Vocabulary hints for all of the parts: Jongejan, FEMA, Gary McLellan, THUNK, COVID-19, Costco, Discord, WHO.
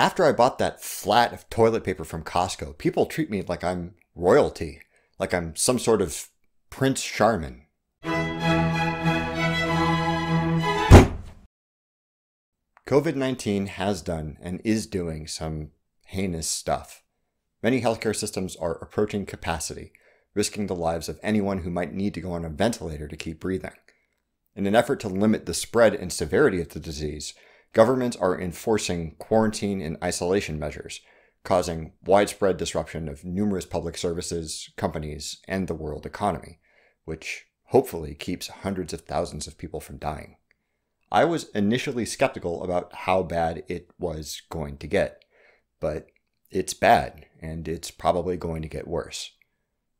After I bought that flat of toilet paper from Costco, people treat me like I'm royalty, like I'm some sort of Prince Charming. COVID-19 has done and is doing some heinous stuff. Many healthcare systems are approaching capacity, risking the lives of anyone who might need to go on a ventilator to keep breathing. In an effort to limit the spread and severity of the disease, governments are enforcing quarantine and isolation measures, causing widespread disruption of numerous public services, companies, and the world economy, which hopefully keeps hundreds of thousands of people from dying. I was initially skeptical about how bad it was going to get, but it's bad, and it's probably going to get worse.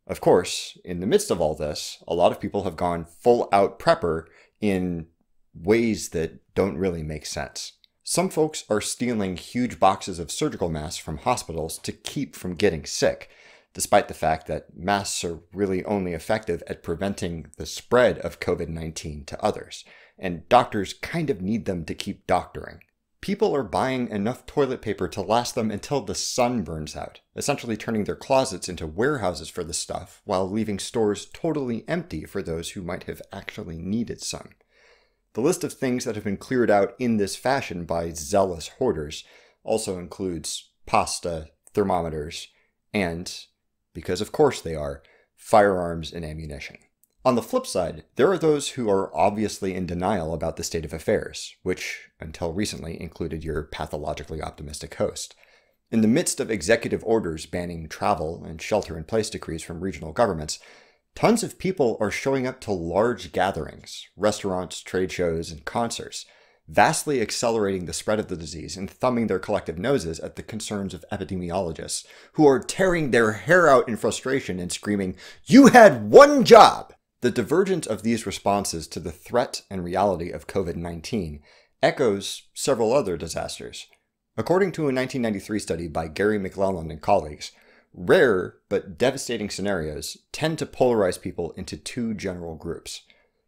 Of course, in the midst of all this, a lot of people have gone full-out prepper in ways that don't really make sense. Some folks are stealing huge boxes of surgical masks from hospitals to keep from getting sick, despite the fact that masks are really only effective at preventing the spread of COVID-19 to others, and doctors kind of need them to keep doctoring. People are buying enough toilet paper to last them until the sun burns out, essentially turning their closets into warehouses for the stuff while leaving stores totally empty for those who might have actually needed some. The list of things that have been cleared out in this fashion by zealous hoarders also includes pasta, thermometers, and, because of course they are, firearms and ammunition. On the flip side, there are those who are obviously in denial about the state of affairs, which, until recently, included your pathologically optimistic host. In the midst of executive orders banning travel and shelter-in-place decrees from regional governments, tons of people are showing up to large gatherings, restaurants, trade shows, and concerts, vastly accelerating the spread of the disease and thumbing their collective noses at the concerns of epidemiologists, who are tearing their hair out in frustration and screaming, "You had one job!" The divergence of these responses to the threat and reality of COVID-19 echoes several other disasters. According to a 1993 study by Gary McLellan and colleagues, rare but devastating scenarios tend to polarize people into two general groups.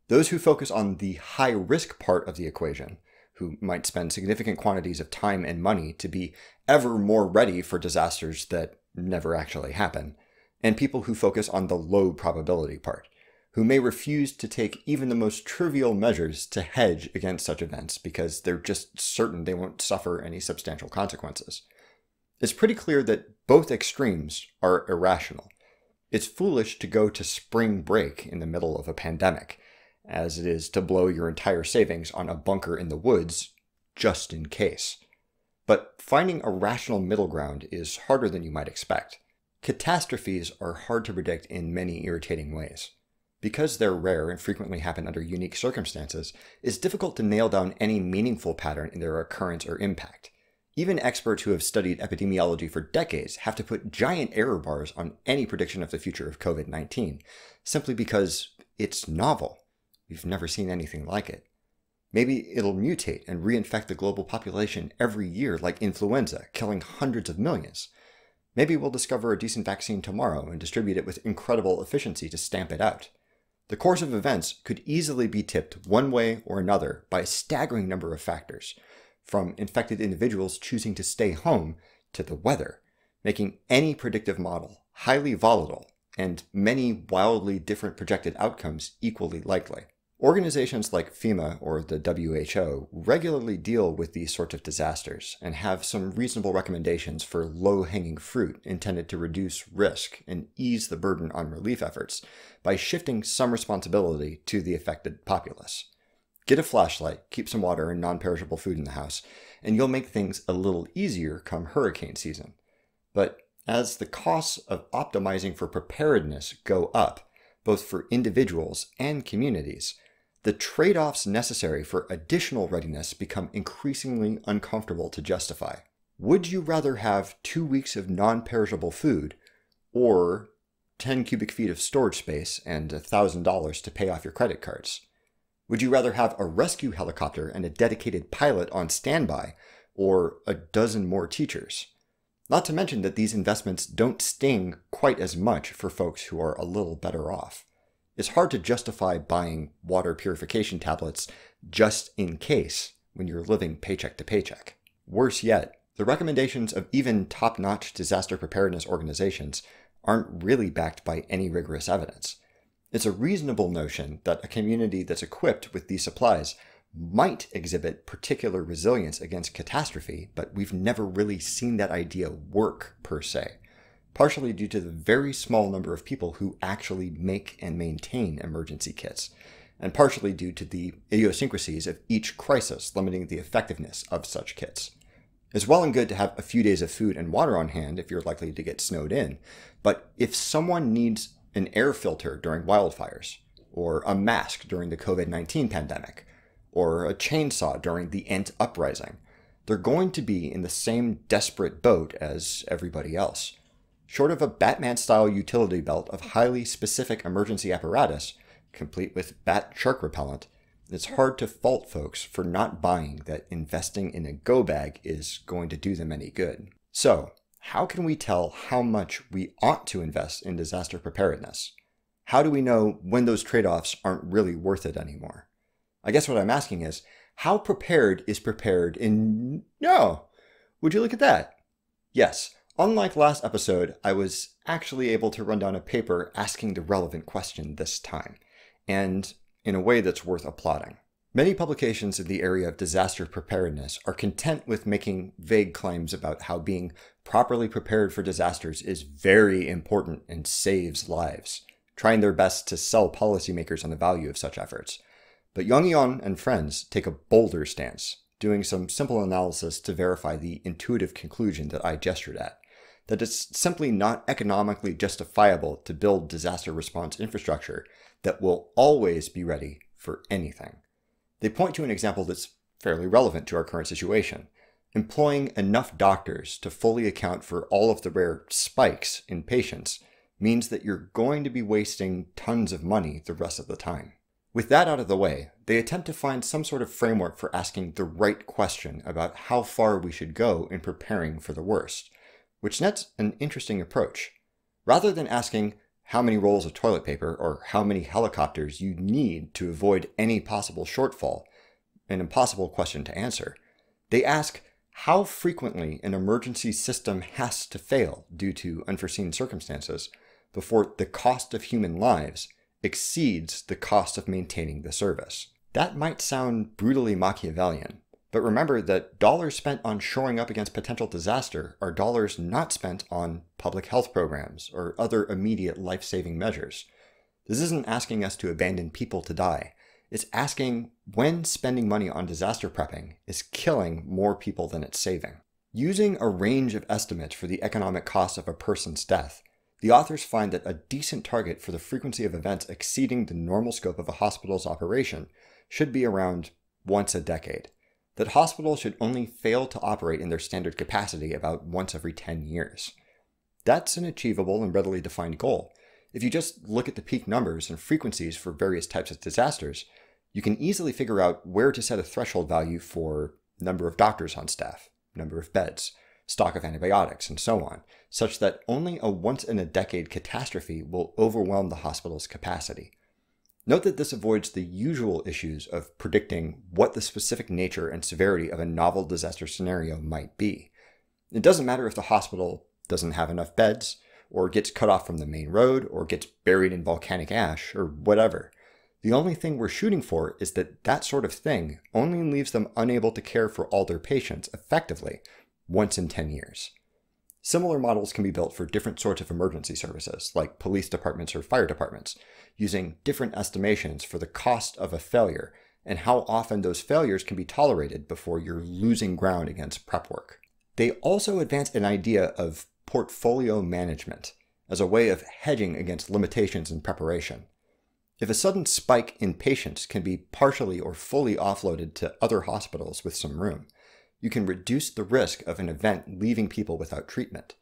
Those who focus on the high-risk part of the equation, who might spend significant quantities of time and money to be ever more ready for disasters that never actually happen, and people who focus on the low-probability part, who may refuse to take even the most trivial measures to hedge against such events because they're just certain they won't suffer any substantial consequences. It's pretty clear that both extremes are irrational. It's foolish to go to spring break in the middle of a pandemic, as it is to blow your entire savings on a bunker in the woods just in case. But finding a rational middle ground is harder than you might expect. Catastrophes are hard to predict in many irritating ways. Because they're rare and frequently happen under unique circumstances, it's difficult to nail down any meaningful pattern in their occurrence or impact. Even experts who have studied epidemiology for decades have to put giant error bars on any prediction of the future of COVID-19, simply because it's novel. We've never seen anything like it. Maybe it'll mutate and reinfect the global population every year like influenza, killing hundreds of millions. Maybe we'll discover a decent vaccine tomorrow and distribute it with incredible efficiency to stamp it out. The course of events could easily be tipped one way or another by a staggering number of factors, from infected individuals choosing to stay home to the weather, making any predictive model highly volatile and many wildly different projected outcomes equally likely. Organizations like FEMA or the WHO regularly deal with these sorts of disasters and have some reasonable recommendations for low-hanging fruit intended to reduce risk and ease the burden on relief efforts by shifting some responsibility to the affected populace. Get a flashlight, keep some water and non-perishable food in the house, and you'll make things a little easier come hurricane season. But as the costs of optimizing for preparedness go up, both for individuals and communities, the trade-offs necessary for additional readiness become increasingly uncomfortable to justify. Would you rather have 2 weeks of non-perishable food or 10 cubic feet of storage space and $1,000 to pay off your credit cards? Would you rather have a rescue helicopter and a dedicated pilot on standby or a dozen more teachers? Not to mention that these investments don't sting quite as much for folks who are a little better off. It's hard to justify buying water purification tablets just in case when you're living paycheck to paycheck. Worse yet, The recommendations of even top-notch disaster preparedness organizations aren't really backed by any rigorous evidence. It's a reasonable notion that a community that's equipped with these supplies might exhibit particular resilience against catastrophe, but we've never really seen that idea work per se, partially due to the very small number of people who actually make and maintain emergency kits, and partially due to the idiosyncrasies of each crisis limiting the effectiveness of such kits. It's well and good to have a few days of food and water on hand if you're likely to get snowed in, but if someone needs an air filter during wildfires, or a mask during the COVID-19 pandemic, or a chainsaw during the Ent uprising, they're going to be in the same desperate boat as everybody else. Short of a Batman-style utility belt of highly specific emergency apparatus, complete with bat shark repellent, it's hard to fault folks for not buying that investing in a go bag is going to do them any good. So, how can we tell how much we ought to invest in disaster preparedness? How do we know when those trade-offs aren't really worth it anymore? I guess what I'm asking is, how prepared is prepared in... No! Would you look at that? Yes, unlike last episode, I was actually able to run down a paper asking the relevant question this time, and in a way that's worth applauding. Many publications in the area of disaster preparedness are content with making vague claims about how being properly prepared for disasters is very important and saves lives, trying their best to sell policymakers on the value of such efforts. But Jongejan and friends take a bolder stance, doing some simple analysis to verify the intuitive conclusion that I gestured at, that it's simply not economically justifiable to build disaster response infrastructure that will always be ready for anything. They point to an example that's fairly relevant to our current situation, employing enough doctors to fully account for all of the rare spikes in patients means that you're going to be wasting tons of money the rest of the time. With that out of the way, they attempt to find some sort of framework for asking the right question about how far we should go in preparing for the worst, which nets an interesting approach. Rather than asking how many rolls of toilet paper or how many helicopters you need to avoid any possible shortfall, an impossible question to answer, they ask how frequently an emergency system has to fail due to unforeseen circumstances before the cost of human lives exceeds the cost of maintaining the service. That might sound brutally Machiavellian, but remember that dollars spent on shoring up against potential disaster are dollars not spent on public health programs or other immediate life-saving measures. This isn't asking us to abandon people to die. It's asking when spending money on disaster prepping is killing more people than it's saving. Using a range of estimates for the economic cost of a person's death, the authors find that a decent target for the frequency of events exceeding the normal scope of a hospital's operation should be around once a decade, that hospitals should only fail to operate in their standard capacity about once every 10 years. That's an achievable and readily defined goal. If you just look at the peak numbers and frequencies for various types of disasters, you can easily figure out where to set a threshold value for number of doctors on staff, number of beds, stock of antibiotics, and so on, such that only a once-in-a-decade catastrophe will overwhelm the hospital's capacity. Note that this avoids the usual issues of predicting what the specific nature and severity of a novel disaster scenario might be. It doesn't matter if the hospital doesn't have enough beds, or gets cut off from the main road, or gets buried in volcanic ash, or whatever. The only thing we're shooting for is that that sort of thing only leaves them unable to care for all their patients effectively once in 10 years. Similar models can be built for different sorts of emergency services, like police departments or fire departments, using different estimations for the cost of a failure and how often those failures can be tolerated before you're losing ground against prep work. They also advance an idea of portfolio management as a way of hedging against limitations in preparation. If a sudden spike in patients can be partially or fully offloaded to other hospitals with some room, you can reduce the risk of an event leaving people without treatment.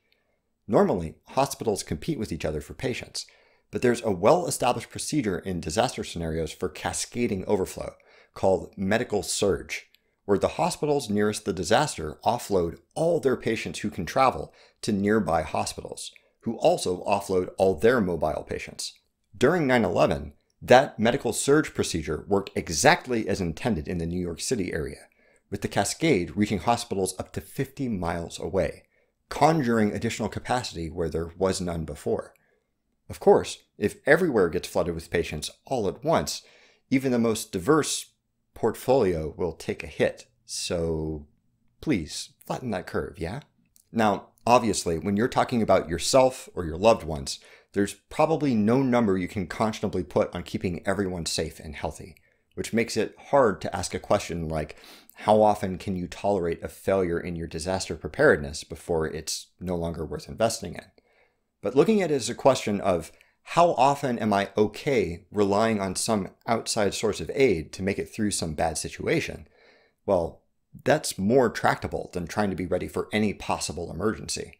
Normally, hospitals compete with each other for patients, but there's a well-established procedure in disaster scenarios for cascading overflow called medical surge, where the hospitals nearest the disaster offload all their patients who can travel to nearby hospitals, who also offload all their mobile patients. During 9/11, that medical surge procedure worked exactly as intended in the New York City area, with the cascade reaching hospitals up to 50 miles away, conjuring additional capacity where there was none before. Of course, if everywhere gets flooded with patients all at once, even the most diverse portfolio will take a hit. So please flatten that curve, yeah? Now, obviously, when you're talking about yourself or your loved ones, there's probably no number you can conscionably put on keeping everyone safe and healthy, which makes it hard to ask a question like, how often can you tolerate a failure in your disaster preparedness before it's no longer worth investing in? But looking at it as a question of how often am I okay relying on some outside source of aid to make it through some bad situation? Well, that's more tractable than trying to be ready for any possible emergency.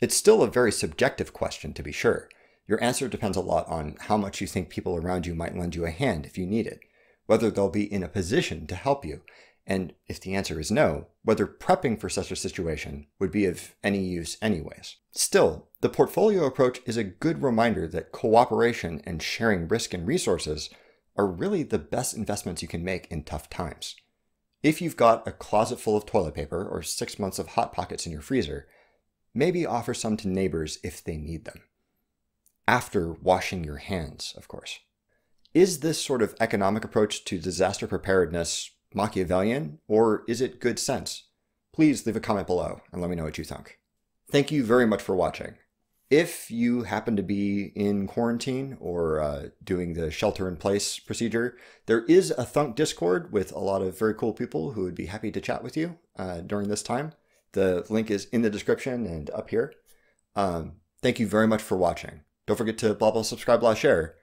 It's still a very subjective question, to be sure. Your answer depends a lot on how much you think people around you might lend you a hand if you need it, whether they'll be in a position to help you, and if the answer is no, whether prepping for such a situation would be of any use anyways. Still, the portfolio approach is a good reminder that cooperation and sharing risk and resources are really the best investments you can make in tough times. If you've got a closet full of toilet paper or 6 months of Hot Pockets in your freezer, maybe offer some to neighbors if they need them. After washing your hands, of course. Is this sort of economic approach to disaster preparedness Machiavellian, or is it good sense? Please leave a comment below and let me know what you think. Thank you very much for watching. If you happen to be in quarantine or doing the shelter-in-place procedure, there is a Thunk Discord with a lot of very cool people who would be happy to chat with you during this time. The link is in the description and up here. Thank you very much for watching. Don't forget to blah, blah, subscribe, blah, share.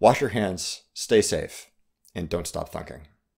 Wash your hands, stay safe, and don't stop thunking.